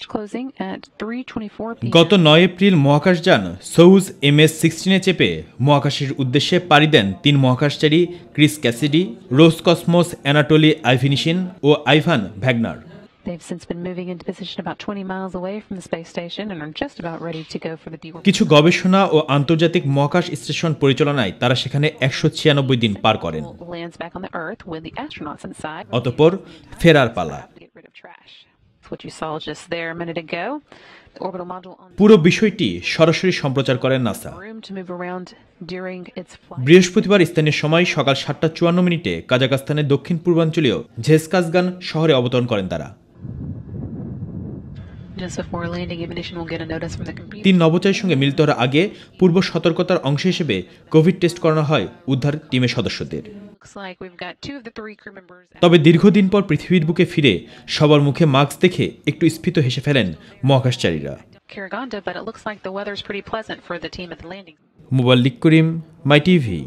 match closing at 3:24 PM. গত 9 April মহাকাশযান সোউজ MS-16 এ চেপে মহাকাশের উদ্দেশ্যে পাড়ি দেন তিন মহাকাশচারী Chris Cassidy, Roscosmos Anatoly Ivanishin ও Ivan Vagner. They've since been moving into position about 20 miles away from the space station and are just about ready to go for the deworming. কিছু গবেষণা ও আন্তর্জাতিক মহাকাশ স্টেশন পরিচালনায় তারা সেখানে 196 দিন পার করেন। অতঃপর ফেরার পালা। পুরো বিষয়টি সরাসরি সম্প্রচার করেন নাসা। বৃহস্পতিবার স্থানীয় সময় সকাল 7:54 কাজাখস্তানের দক্ষিণ পূর্বাঞ্চলীয় ঝেসকাজগান শহরে অবতরণ করেন তারা। তিন নভোচারীর সঙ্গে মিলিত হওয়ার আগে পূর্ব সতর্কতার অংশ হিসেবে কোভিড টেস্ট করানো হয় উদ্ধার টিমের সদস্যদের। তবে দীর্ঘদিন পর পৃথিবীর বুকে ফিরে সবার মুখে মাস্ক দেখে একটু স্ফীত হেসে ফেলেন মহাকাশচারীরা। মোবাইল লিক করিম, মাই টিভি।